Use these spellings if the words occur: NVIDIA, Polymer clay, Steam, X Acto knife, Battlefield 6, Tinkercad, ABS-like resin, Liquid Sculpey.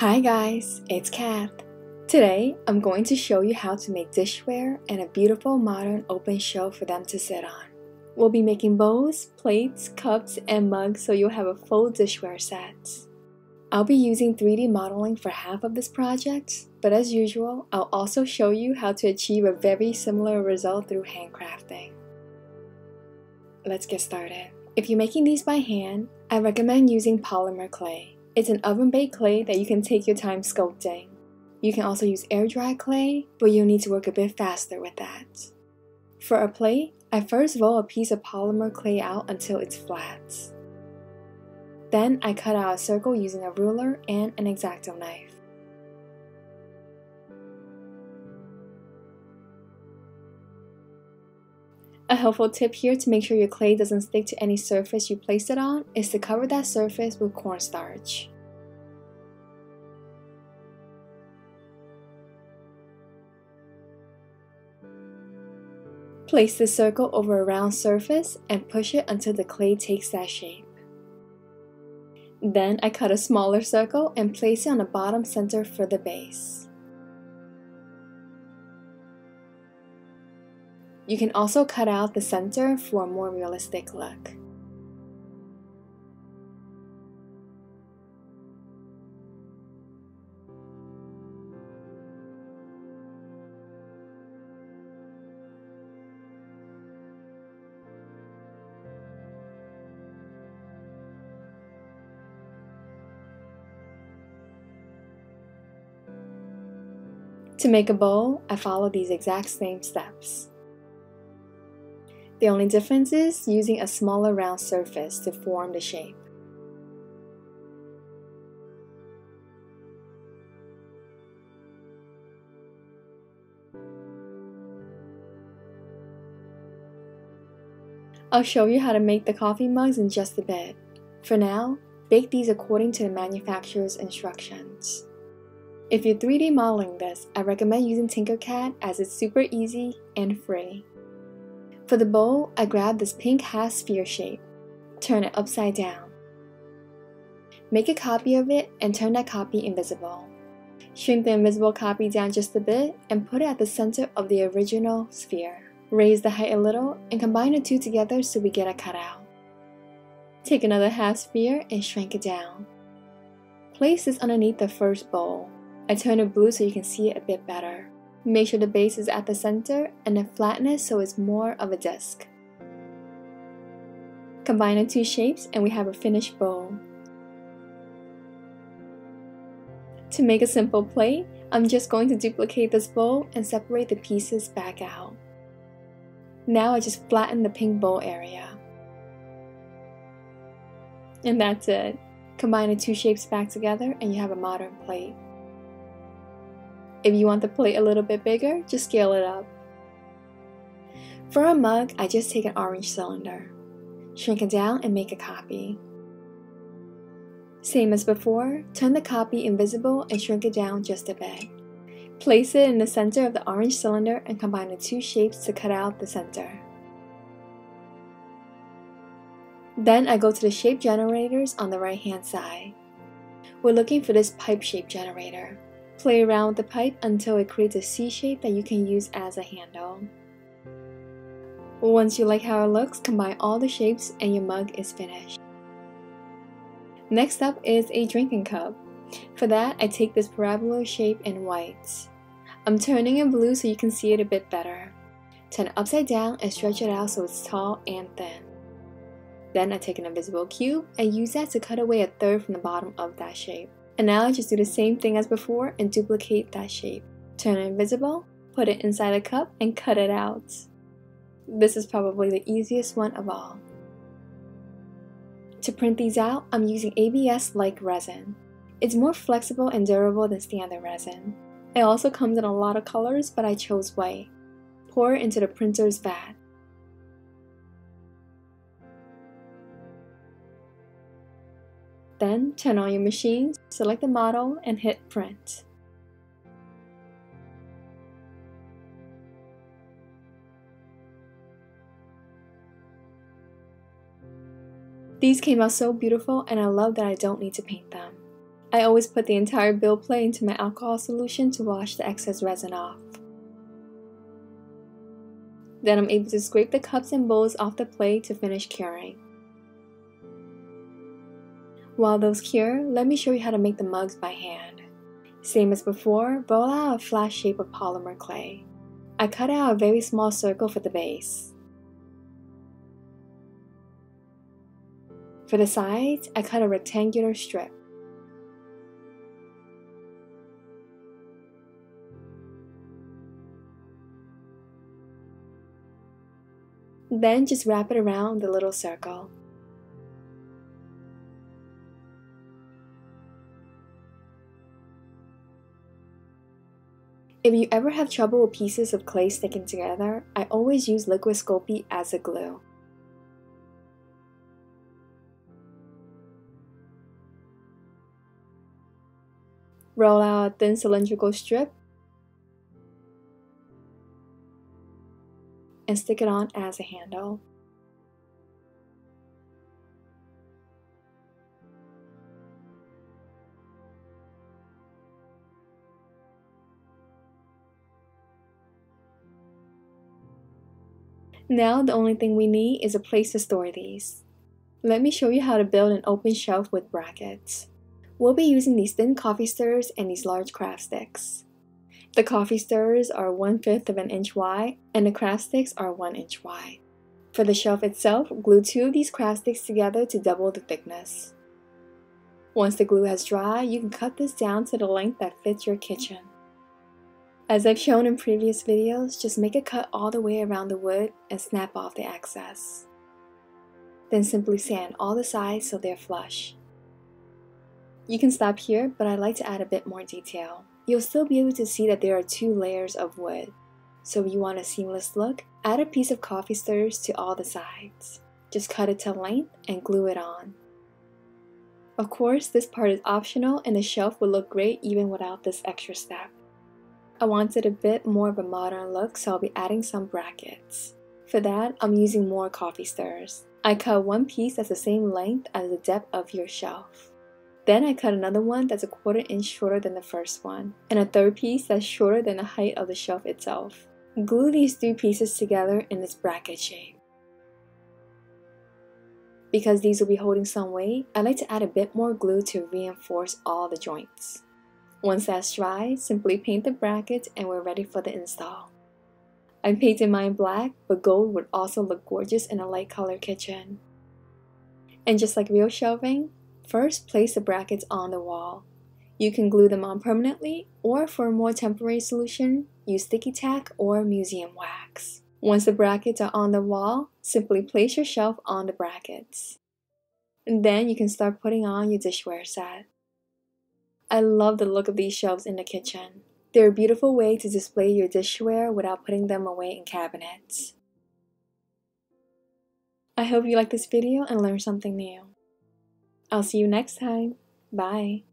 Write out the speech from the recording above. Hi guys, it's Kath. Today I'm going to show you how to make dishware and a beautiful modern open shelf for them to sit on. We'll be making bowls, plates, cups, and mugs so you'll have a full dishware set. I'll be using 3D modeling for half of this project, but as usual, I'll also show you how to achieve a very similar result through handcrafting. Let's get started. If you're making these by hand, I recommend using polymer clay. It's an oven-baked clay that you can take your time sculpting. You can also use air-dry clay, but you'll need to work a bit faster with that. For a plate, I first roll a piece of polymer clay out until it's flat. Then I cut out a circle using a ruler and an X Acto knife. A helpful tip here to make sure your clay doesn't stick to any surface you placed it on is to cover that surface with cornstarch. Place the circle over a round surface and push it until the clay takes that shape. Then I cut a smaller circle and place it on the bottom center for the base. You can also cut out the center for a more realistic look. To make a bowl, I follow these exact same steps. The only difference is using a smaller round surface to form the shape. I'll show you how to make the coffee mugs in just a bit. For now, bake these according to the manufacturer's instructions. If you're 3D modeling this, I recommend using Tinkercad as it's super easy and free. For the bowl, I grab this pink half sphere shape. Turn it upside down. Make a copy of it and turn that copy invisible. Shrink the invisible copy down just a bit and put it at the center of the original sphere. Raise the height a little and combine the two together so we get a cutout. Take another half sphere and shrink it down. Place this underneath the first bowl. I turn it blue so you can see it a bit better. Make sure the base is at the center and then flatten it so it's more of a disc. Combine the two shapes and we have a finished bowl. To make a simple plate, I'm just going to duplicate this bowl and separate the pieces back out. Now I just flatten the pink bowl area. And that's it. Combine the two shapes back together and you have a modern plate. If you want the plate a little bit bigger, just scale it up. For a mug, I just take an orange cylinder. Shrink it down and make a copy. Same as before, turn the copy invisible and shrink it down just a bit. Place it in the center of the orange cylinder and combine the two shapes to cut out the center. Then I go to the shape generators on the right-hand side. We're looking for this pipe shape generator. Play around with the pipe until it creates a C shape that you can use as a handle. Once you like how it looks, combine all the shapes and your mug is finished. Next up is a drinking cup. For that, I take this parabola shape in white. I'm turning it blue so you can see it a bit better. Turn it upside down and stretch it out so it's tall and thin. Then I take an invisible cube and use that to cut away a third from the bottom of that shape. And now just do the same thing as before and duplicate that shape. Turn it invisible, put it inside a cup, and cut it out. This is probably the easiest one of all. To print these out, I'm using ABS-like resin. It's more flexible and durable than standard resin. It also comes in a lot of colors, but I chose white. Pour it into the printer's vat. Then, turn on your machine, select the model, and hit print. These came out so beautiful and I love that I don't need to paint them. I always put the entire build plate into my alcohol solution to wash the excess resin off. Then I'm able to scrape the cups and bowls off the plate to finish curing. While those cure, let me show you how to make the mugs by hand. Same as before, roll out a flat shape of polymer clay. I cut out a very small circle for the base. For the sides, I cut a rectangular strip. Then just wrap it around the little circle. If you ever have trouble with pieces of clay sticking together, I always use Liquid Sculpey as a glue. Roll out a thin cylindrical strip and stick it on as a handle. Now the only thing we need is a place to store these. Let me show you how to build an open shelf with brackets. We'll be using these thin coffee stirrers and these large craft sticks. The coffee stirrers are 1/5 of an inch wide and the craft sticks are 1 inch wide. For the shelf itself, glue two of these craft sticks together to double the thickness. Once the glue has dried, you can cut this down to the length that fits your kitchen. As I've shown in previous videos, just make a cut all the way around the wood and snap off the excess. Then simply sand all the sides so they're flush. You can stop here, but I'd like to add a bit more detail. You'll still be able to see that there are two layers of wood. So if you want a seamless look, add a piece of coffee stirrers to all the sides. Just cut it to length and glue it on. Of course, this part is optional and the shelf will look great even without this extra step. I wanted a bit more of a modern look, so I'll be adding some brackets. For that, I'm using more coffee stirrers. I cut one piece that's the same length as the depth of your shelf. Then I cut another one that's 1/4 inch shorter than the first one, and a third piece that's shorter than the height of the shelf itself. Glue these three pieces together in this bracket shape. Because these will be holding some weight, I like to add a bit more glue to reinforce all the joints. Once that's dry, simply paint the brackets and we're ready for the install. I'm painting mine black, but gold would also look gorgeous in a light color kitchen. And just like real shelving, first, place the brackets on the wall. You can glue them on permanently, or for a more temporary solution, use sticky tack or museum wax. Once the brackets are on the wall, simply place your shelf on the brackets. And then you can start putting on your dishware set. I love the look of these shelves in the kitchen. They're a beautiful way to display your dishware without putting them away in cabinets. I hope you liked this video and learned something new. I'll see you next time. Bye.